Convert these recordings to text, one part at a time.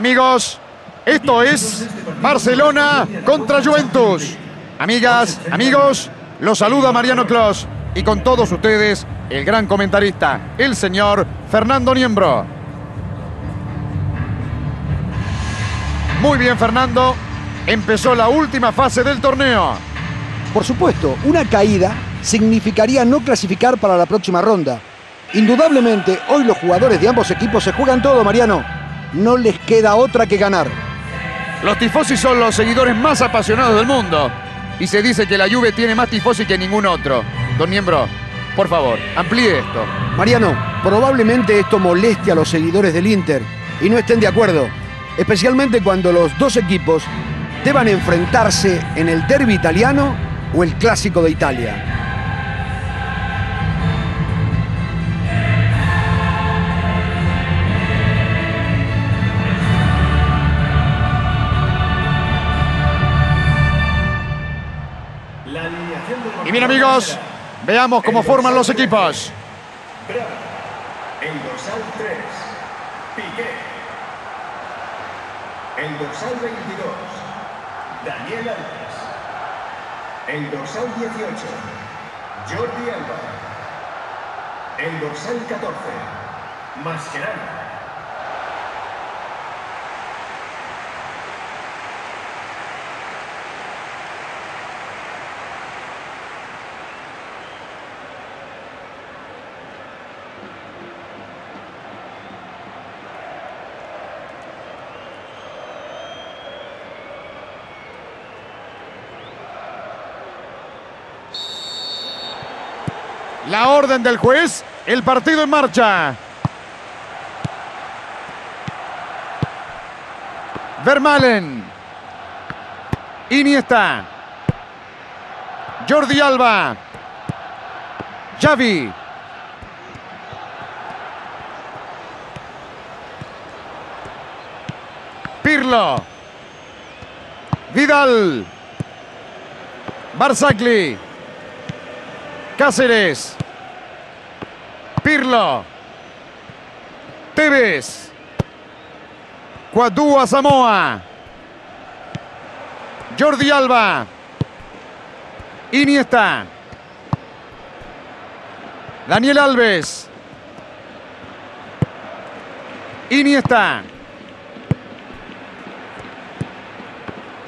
Amigos, esto es Barcelona contra Juventus. Amigas, amigos, los saluda Mariano Clós y con todos ustedes el gran comentarista, el señor Fernando Niembro. Muy bien, Fernando, empezó la última fase del torneo. Por supuesto, una caída significaría no clasificar para la próxima ronda. Indudablemente, hoy los jugadores de ambos equipos se juegan todo, Mariano. No les queda otra que ganar. Los tifosi son los seguidores más apasionados del mundo. Y se dice que la Juve tiene más tifosi que ningún otro. Don Niembro, por favor, amplíe esto. Mariano, probablemente esto moleste a los seguidores del Inter y no estén de acuerdo. Especialmente cuando los dos equipos deban enfrentarse en el derbi italiano o el clásico de Italia. Y bien, amigos, veamos cómo forman los equipos. Bravo. El dorsal 3, Piqué. El dorsal 22, Daniel Alves. El dorsal 18, Jordi Alba. El dorsal 14, Mascherano. La orden del juez, el partido en marcha. Vermaelen. Iniesta. Jordi Alba. Xavi. Pirlo. Vidal. Barzacli. Cáceres. Pirlo, Tevez, Kwadwo Asamoah, Jordi Alba, Iniesta, Daniel Alves, Iniesta,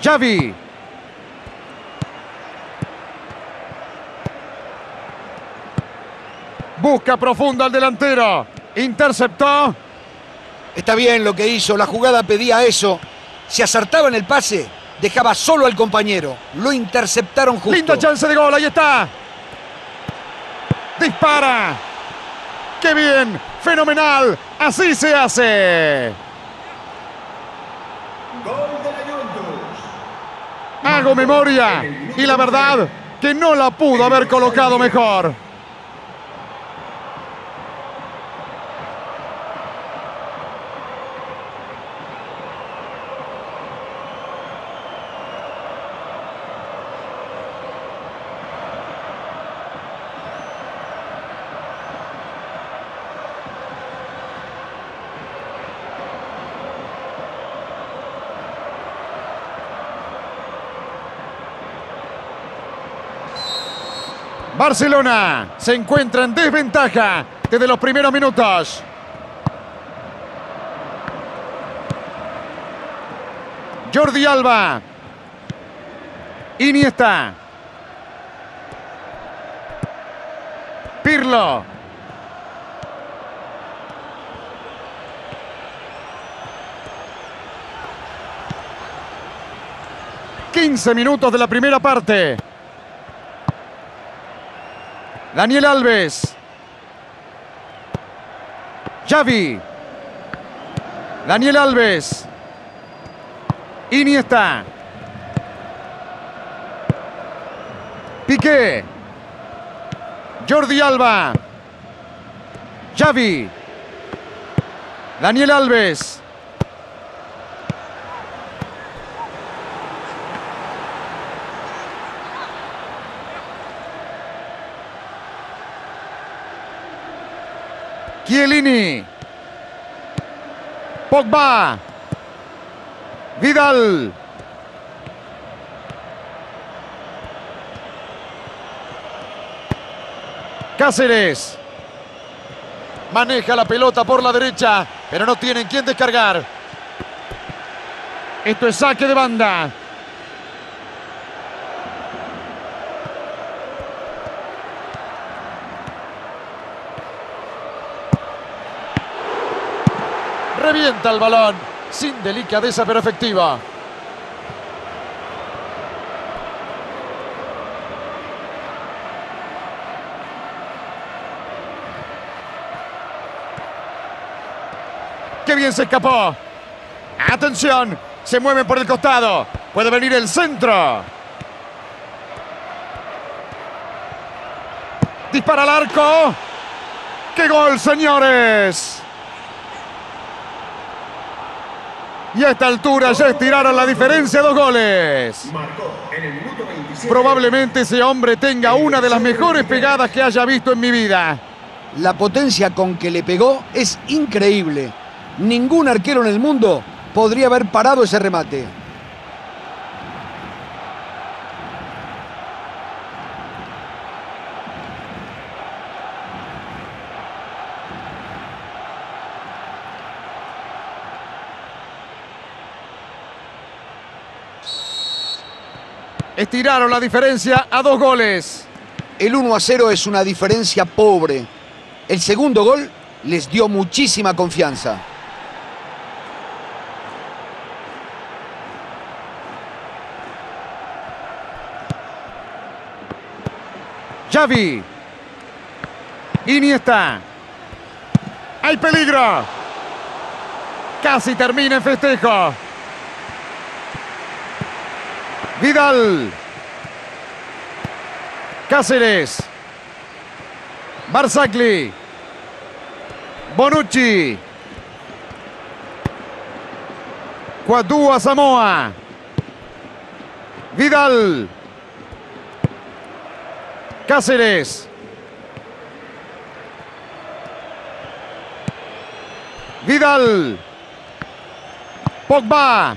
Xavi, busca profundo al delantero. Interceptó. Está bien lo que hizo. La jugada pedía eso. Si acertaba en el pase, dejaba solo al compañero. Lo interceptaron justo. Linda chance de gol. Ahí está. Dispara. ¡Qué bien! ¡Fenomenal! ¡Así se hace! Gol de la Juventus. Hago memoria. Y la verdad que no la pudo haber colocado mejor. Barcelona se encuentra en desventaja desde los primeros minutos. Jordi Alba. Iniesta. Pirlo. Quince minutos de la primera parte. Daniel Alves. Xavi. Daniel Alves. Iniesta. Piqué. Jordi Alba. Xavi. Daniel Alves. Chiellini. Pogba. Vidal. Cáceres maneja la pelota por la derecha, pero no tienen quien descargar. Esto es saque de banda. Revienta el balón, sin delicadeza pero efectiva. ¡Qué bien se escapó! ¡Atención! Se mueven por el costado. Puede venir el centro. Dispara al arco. ¡Qué gol, señores! Y a esta altura ya estiraron la diferencia a 2 goles. Probablemente ese hombre tenga una de las mejores pegadas que haya visto en mi vida. La potencia con que le pegó es increíble. Ningún arquero en el mundo podría haber parado ese remate. Estiraron la diferencia a 2 goles. El 1-0 es una diferencia pobre. El segundo gol les dio muchísima confianza. Xavi. Iniesta. ¡Hay peligro! Casi termina el festejo. Vidal. Cáceres. Barzacli. Bonucci. Kwadwo Asamoah. Vidal. Cáceres. Vidal. Pogba.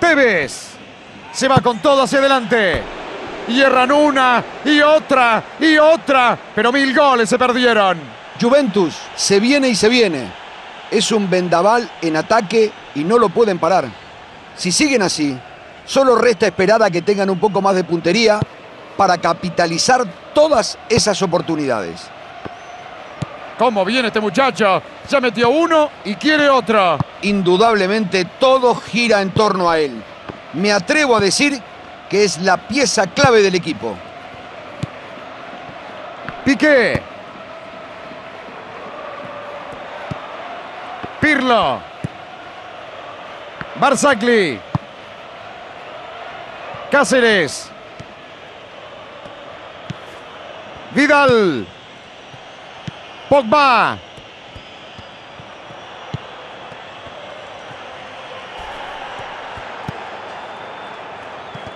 Tevez. Se va con todo hacia adelante. Y erran una, y otra. Pero 1000 goles se perdieron. Juventus se viene y se viene. Es un vendaval en ataque y no lo pueden parar. Si siguen así, solo resta esperar a que tengan un poco más de puntería para capitalizar todas esas oportunidades. ¿Cómo viene este muchacho? Ya metió uno y quiere otro. Indudablemente todo gira en torno a él. Me atrevo a decir que es la pieza clave del equipo. Piqué. Pirlo. Barzacli. Cáceres. Vidal. Pogba.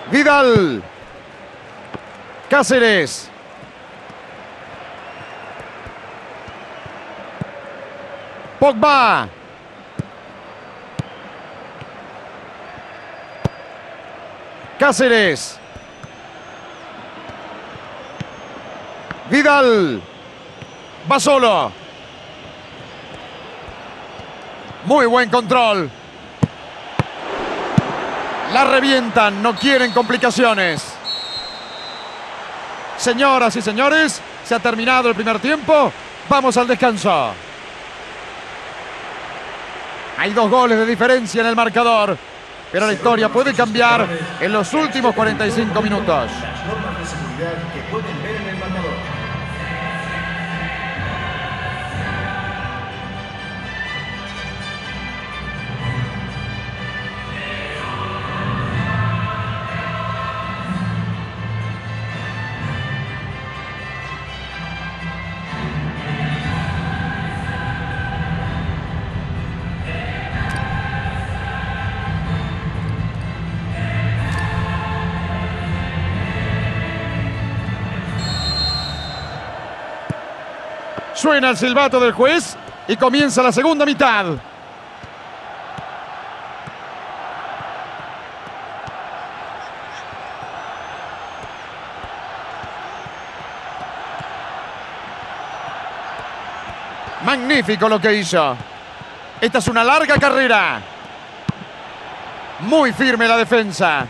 Vidal. Cáceres. Pogba. Cáceres. Vidal. Va solo. Muy buen control. La revientan, no quieren complicaciones. Señoras y señores, se ha terminado el primer tiempo. Vamos al descanso. Hay 2 goles de diferencia en el marcador, pero la historia puede cambiar en los últimos 45 minutos. Suena el silbato del juez y comienza la segunda mitad. Magnífico lo que hizo. Esta es una larga carrera. Muy firme la defensa.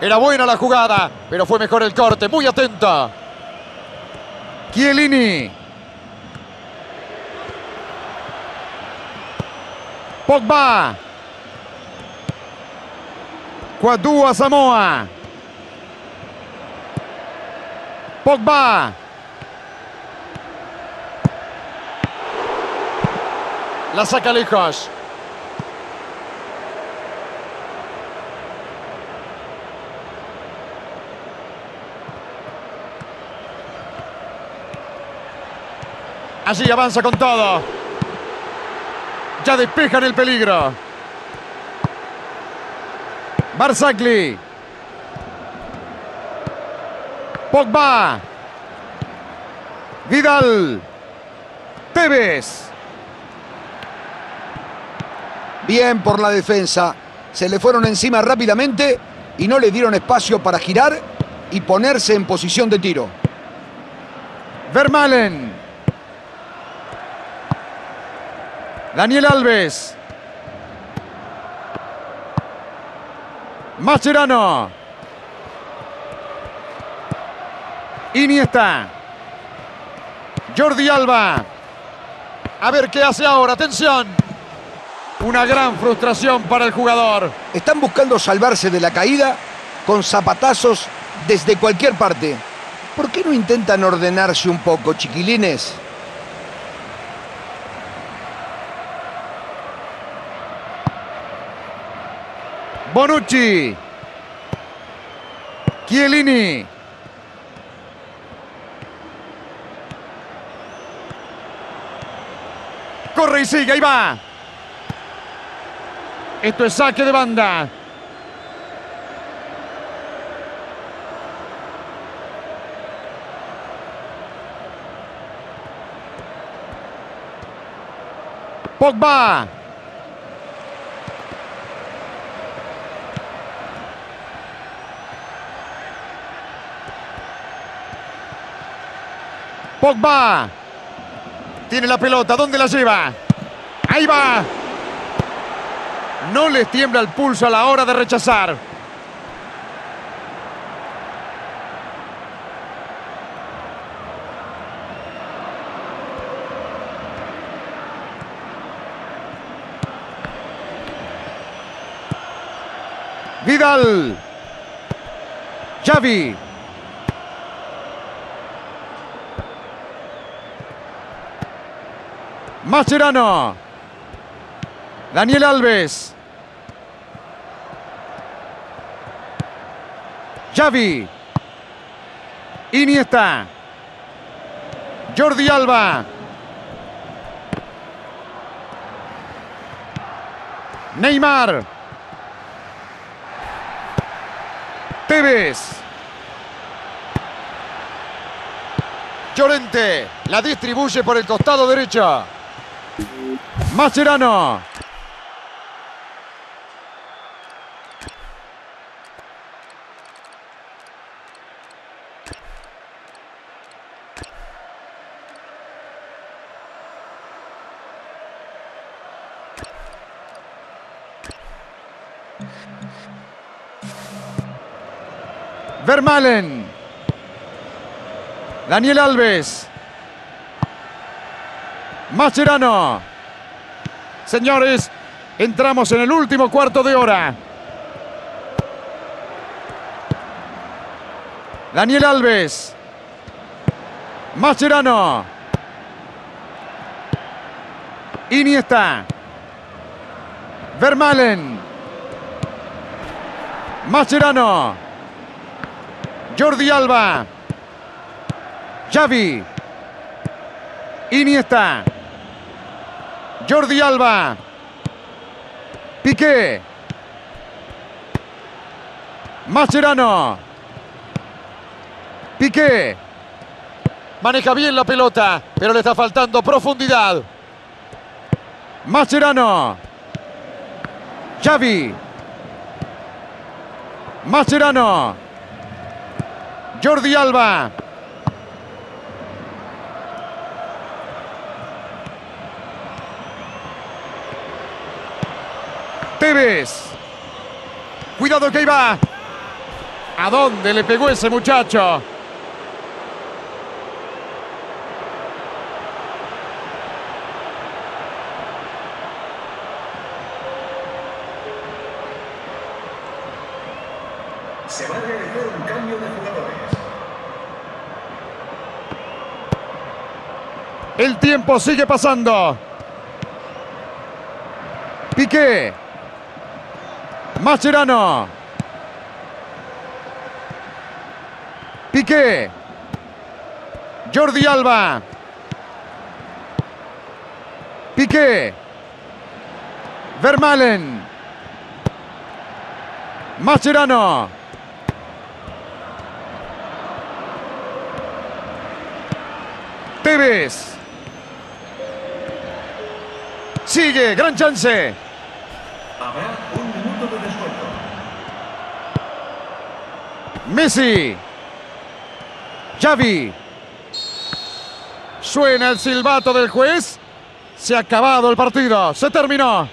Era buena la jugada, pero fue mejor el corte. Muy atento. Chiellini. Pogba. Kwadwo Asamoah. Pogba. La saca lejos. Allí avanza con todo. Ya despejan el peligro. Barzacli. Pogba. Vidal. Tevez. Bien por la defensa. Se le fueron encima rápidamente y no le dieron espacio para girar y ponerse en posición de tiro. Vermaelen. Daniel Alves. Mascherano. Iniesta. Jordi Alba. A ver qué hace ahora. Atención. Una gran frustración para el jugador. Están buscando salvarse de la caída con zapatazos desde cualquier parte. ¿Por qué no intentan ordenarse un poco, chiquilines? Bonucci. Chiellini. Corre y sigue, ahí va. Esto es saque de banda. Pogba. Pogba. Tiene la pelota. ¿Dónde la lleva? Ahí va. No les tiembla el pulso a la hora de rechazar. Vidal. Xavi. Mascherano. Daniel Alves. Xavi. Iniesta. Jordi Alba. Neymar. Tevez. Llorente. La distribuye por el costado derecho. Mascherano. Vermaelen. Daniel Alves. Mascherano. Señores, entramos en el último cuarto de hora. Daniel Alves. Mascherano. Iniesta. Vermaelen. Mascherano. Jordi Alba. Xavi. Iniesta. Jordi Alba. Piqué. Mascherano. Piqué. Maneja bien la pelota, pero le está faltando profundidad. Mascherano. Xavi. Mascherano. Jordi Alba. Tevez. Cuidado que ahí va. ¿A dónde le pegó ese muchacho? Se va a realizar un cambio de jugadores. El tiempo sigue pasando. Piqué. Mascherano. Piqué. Jordi Alba. Piqué. Vermaelen. Mascherano. Tevez. Sigue, gran chance. Habrá un minuto de descuento. Messi. Xavi. Suena el silbato del juez. Se ha acabado el partido, se terminó.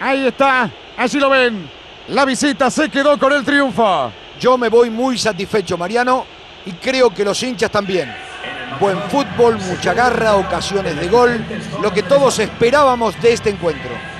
Ahí está, allí lo ven. La visita se quedó con el triunfo. Yo me voy muy satisfecho, Mariano, y creo que los hinchas también. Buen fútbol, mucha garra, ocasiones de gol, lo que todos esperábamos de este encuentro.